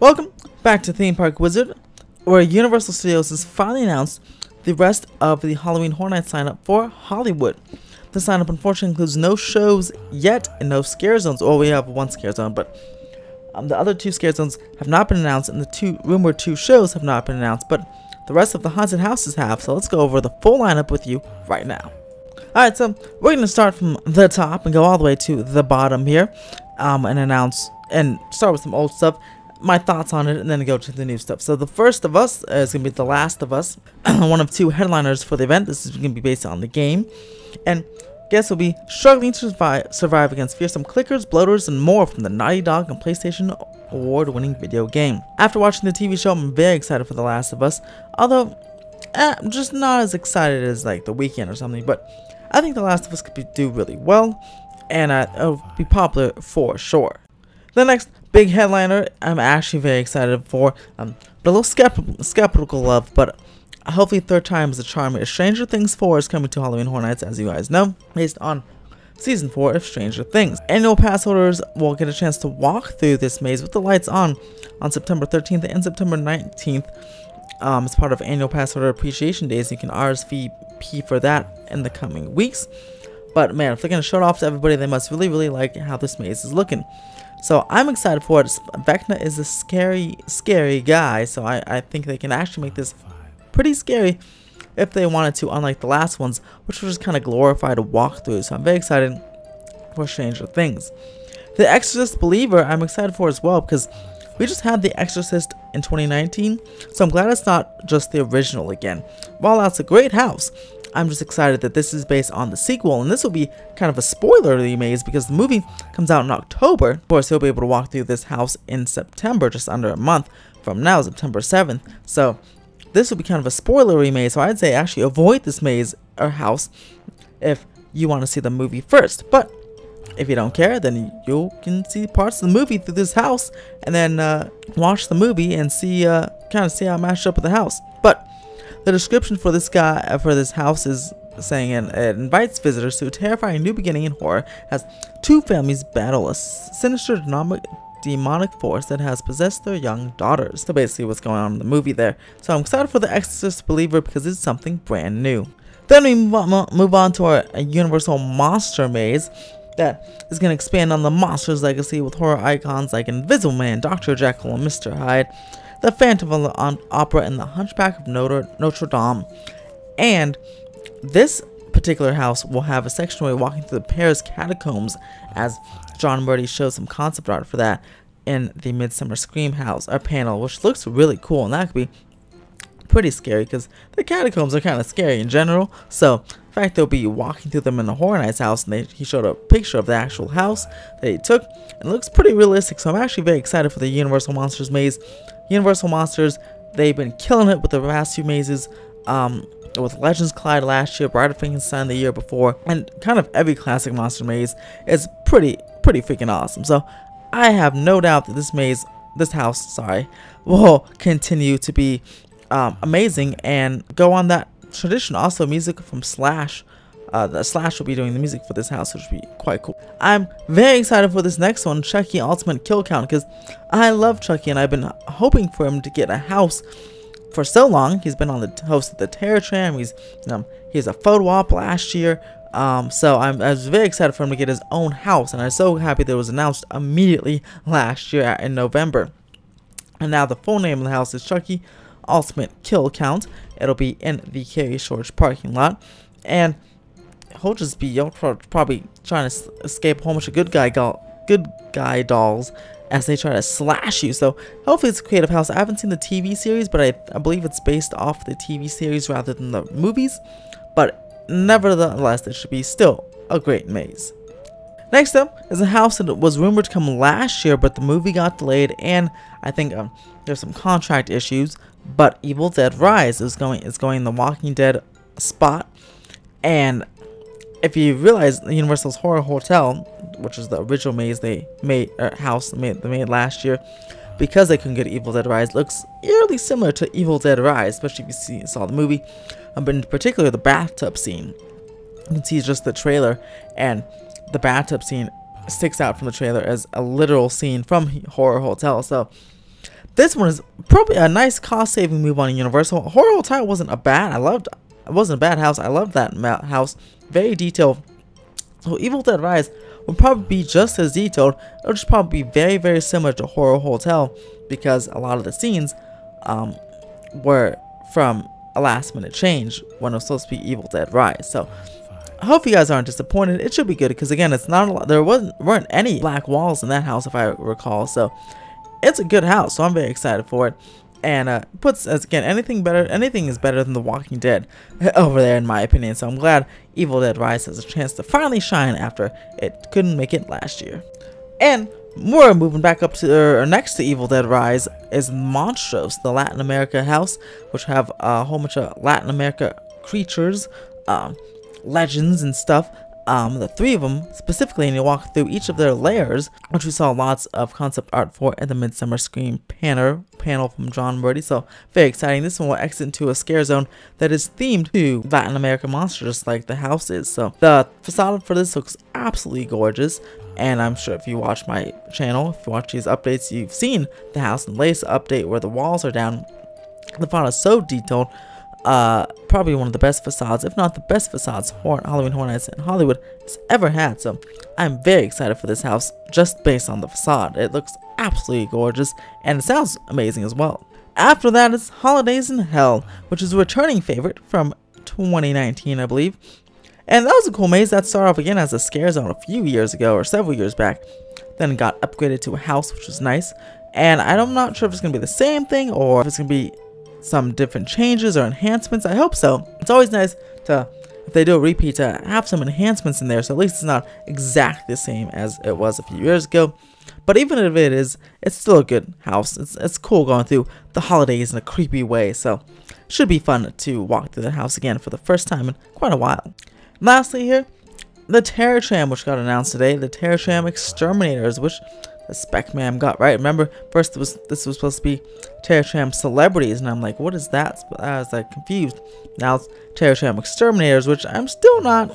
Welcome back to Theme Park Wizard, where Universal Studios has finally announced the rest of the Halloween Horror Nights lineup for Hollywood. The lineup unfortunately includes no shows yet and no scare zones. Well, we have one scare zone, but the other two scare zones have not been announced, and the rumored two shows have not been announced, but the rest of the haunted houses have, so let's go over the full lineup with you right now. Alright, so we're going to start from the top and go all the way to the bottom here, and start with some old stuff, my thoughts on it, and then go to the new stuff. So the first of us is going to be The Last of Us, one of two headliners for the event. This is going to be based on the game, and guests will be struggling to survive against fearsome clickers, bloaters, and more from the Naughty Dog and PlayStation award-winning video game. After watching the TV show, I'm very excited for The Last of Us, although I'm just not as excited as like The Weeknd or something, but I think The Last of Us could do really well, and it'll be popular for sure. The next big headliner I'm actually very excited for, but a little skeptical of, but hopefully third time is a charm. Stranger Things 4 is coming to Halloween Horror Nights, as you guys know, based on Season 4 of Stranger Things. Annual pass holders will get a chance to walk through this maze with the lights on September 13th and September 19th. As part of Annual Pass Holder Appreciation Days, you can RSVP for that in the coming weeks. But man, if they're going to show it off to everybody, they must really like how this maze is looking. So I'm excited for it. Vecna is a scary guy, so I think they can actually make this pretty scary if they wanted to, unlike the last ones, which were just kind of glorified walkthroughs. So I'm very excited for Stranger Things. The Exorcist Believer I'm excited for as well, because we just had The Exorcist in 2019, so I'm glad it's not just the original again. While that's a great house, I'm just excited that this is based on the sequel, and this will be kind of a spoiler to the maze because the movie comes out in October. Of course, you'll be able to walk through this house in September, just under a month from now, September 7th. So this will be kind of a spoilery maze, so I'd say actually avoid this maze or house if you want to see the movie first. But if you don't care, then you can see parts of the movie through this house and then watch the movie and see kind of see how it matched up with the house. But the description for this house is saying it invites visitors to a terrifying new beginning in horror as two families battle a sinister demonic force that has possessed their young daughters. So basically what's going on in the movie there. So I'm excited for The Exorcist Believer because it's something brand new. Then we move on to our Universal Monster Maze that is going to expand on the Monsters legacy with horror icons like Invisible Man, Dr. Jekyll, and Mr. Hyde, The Phantom of the Opera, and The Hunchback of Notre Dame. And this particular house will have a section where you're walking through the Paris catacombs, as John Murdy showed some concept art for that in the Midsummer Scream house or panel, which looks really cool, and that could be pretty scary because the catacombs are kind of scary in general. So in fact, they'll be walking through them in the Horror Nights house, and he showed a picture of the actual house that he took, and it looks pretty realistic. So I'm actually very excited for the Universal Monsters maze. Universal Monsters, they've been killing it with the last few mazes, with Legends Collide last year, Bride of Frankenstein the year before, and kind of every classic monster maze is pretty freaking awesome. So I have no doubt that this house will continue to be amazing and go on that tradition. Also, music from Slash. Slash will be doing the music for this house, which will be quite cool. I'm very excited for this next one, Chucky Ultimate Kill Count, because I love Chucky and I've been hoping for him to get a house for so long. He's been on the host of the Terror Tram. He's a photo op last year. So I was very excited for him to get his own house, and I'm so happy that it was announced immediately last year in November. And now the full name of the house is Chucky Ultimate Kill Count. It'll be in the Cary Shores parking lot, and he'll just be probably trying to escape a whole bunch of good guy dolls as they try to slash you. So hopefully it's a creative house. I haven't seen the TV series, but I believe it's based off the TV series rather than the movies, but nevertheless it should be still a great maze. Next up is a house that was rumored to come last year, but the movie got delayed, and I think there's some contract issues, but Evil Dead Rise is going the Walking Dead spot. And if you realize, Universal's Horror Hotel, which is the original maze they made, or house they made last year, because they couldn't get Evil Dead Rise, looks eerily similar to Evil Dead Rise, especially if you saw the movie, but in particular the bathtub scene. You can see just the trailer, and the bathtub scene sticks out from the trailer as a literal scene from Horror Hotel. So This one is probably a nice cost-saving move on Universal. Horror Hotel wasn't a bad. It wasn't a bad house. I loved that house. Very detailed. So Evil Dead Rise will probably be just as detailed. It'll just probably be very, very similar to Horror Hotel because a lot of the scenes were from a last-minute change when it was supposed to be Evil Dead Rise. So I hope you guys aren't disappointed. It should be good because again, it's not a lot. There weren't any black walls in that house, if I recall. So it's a good house. So I'm very excited for it. And puts as again anything is better than The Walking Dead over there, in my opinion. So I'm glad Evil Dead Rise has a chance to finally shine after it couldn't make it last year. And more moving back up to or next to Evil Dead Rise is Monstros, the Latin America house, which have a whole bunch of Latin America creatures, legends and stuff. The three of them specifically, and you walk through each of their layers, which we saw lots of concept art for at the Midsummer Scream panel from John Murdy. So very exciting. This one will exit into a scare zone that is themed to Latin American monsters, just like the house is. So the facade for this looks absolutely gorgeous, and I'm sure if you watch my channel, if you watch these updates, you've seen the house and lace update where the walls are down. The facade is so detailed. Probably one of the best facades, if not the best facades, Halloween Horror Nights in Hollywood has ever had. So I'm very excited for this house just based on the facade. It looks absolutely gorgeous and it sounds amazing as well. After that is Holidays in Hell, which is a returning favorite from 2019, I believe. And that was a cool maze that started off again as a scare zone a few years ago or several years back. Then got upgraded to a house, which was nice. And I'm not sure if it's going to be the same thing or if it's going to be some different changes or enhancements. I hope so. It's always nice to, if they do a repeat, to have some enhancements in there, so at least it's not exactly the same as it was a few years ago. But even if it is, it's still a good house. It's cool going through the holidays in a creepy way, so it should be fun to walk through the house again for the first time in quite a while. And lastly here, the Terror Tram, which got announced today, the Terror Tram Exterminators, which the spec man got right. Remember, first this was supposed to be Terror Tram Celebrities, and I'm like, what is that? I was like confused. Now it's Terror Tram Exterminators, which I'm still kind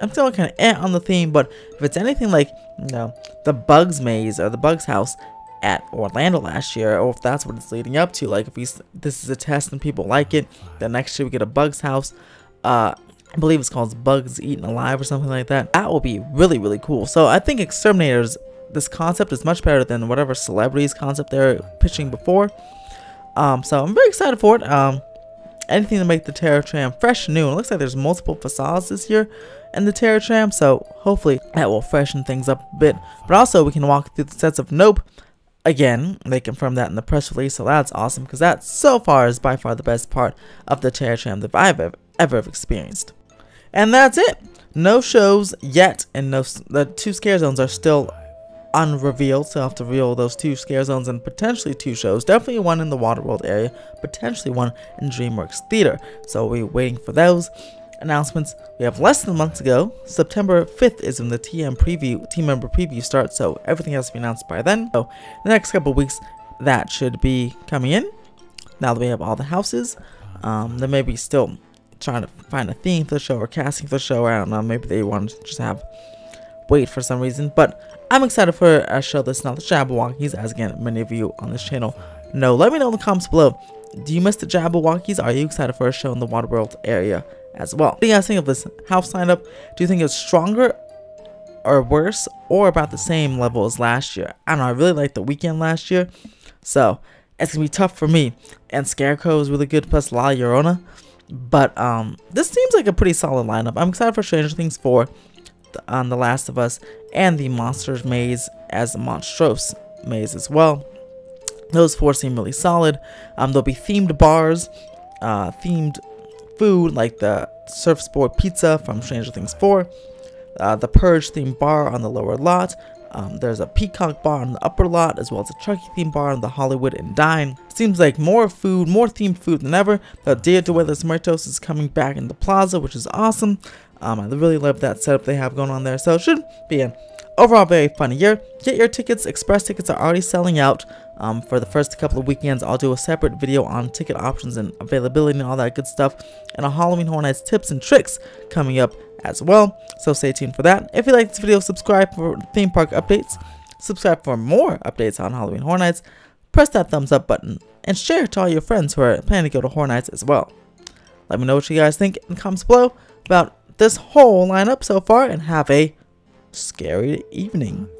of on the theme. But if it's anything like, you know, the Bugs maze or the Bugs house at Orlando last year, or if that's what it's leading up to, like if this is a test and people like it, then next year we get a Bugs house. I believe it's called Bugs Eaten Alive or something like that. That will be really, really cool. So I think Exterminators, this concept is much better than whatever Celebrities concept they're pitching before. So I'm very excited for it. Anything to make the Terror Tram fresh and new. It looks like there's multiple facades this year in the Terror Tram, so hopefully that will freshen things up a bit. But also we can walk through the sets of Nope. Again, they confirmed that in the press release, so that's awesome because that so far is by far the best part of the Terror Tram that I've ever experienced. And that's it. No shows yet, and the two scare zones are still unrevealed, so I have to reveal those two scare zones and potentially two shows. Definitely one in the Waterworld area, potentially one in DreamWorks Theater. So we're waiting for those announcements. We have less than a month to go. September 5th is when the team member preview starts, so everything has to be announced by then. So the next couple of weeks, that should be coming in. Now that we have all the houses, there may be still trying to find a theme for the show or casting for the show. I don't know. Maybe they want to just have wait for some reason, but I'm excited for a show that's not the Jabberwockies, as again many of you on this channel know. Let me know in the comments below, do you miss the Jabberwockies? Are you excited for a show in the Waterworld area as well? What do you guys think of this house lineup? Do you think it's stronger or worse or about the same level as last year? I don't know, I really liked The Weeknd last year, so it's gonna be tough for me, and Scarecrow is really good, plus La Llorona, but this seems like a pretty solid lineup. I'm excited for Stranger Things 4 on The Last of Us and the Monsters maze as the Monstros maze as well. Those four seem really solid. There'll be themed bars, themed food like the surfboard pizza from Stranger Things 4, the Purge themed bar on the lower lot. There's a Peacock bar on the upper lot, as well as a Chucky themed bar on the Hollywood and Dine. Seems like more food, more themed food than ever. The Dia de los Muertos is coming back in the plaza, which is awesome. I really love that setup they have going on there. So it should be an overall very fun year. Get your tickets. Express tickets are already selling out for the first couple of weekends. I'll do a separate video on ticket options and availability and all that good stuff, and a Halloween Horror Nights tips and tricks coming up as well, so stay tuned for that. If you like this video, subscribe for theme park updates, subscribe for more updates on Halloween Horror Nights, press that thumbs up button and share it to all your friends who are planning to go to Horror Nights as well. Let me know what you guys think in the comments below about this whole lineup so far, and have a scary evening.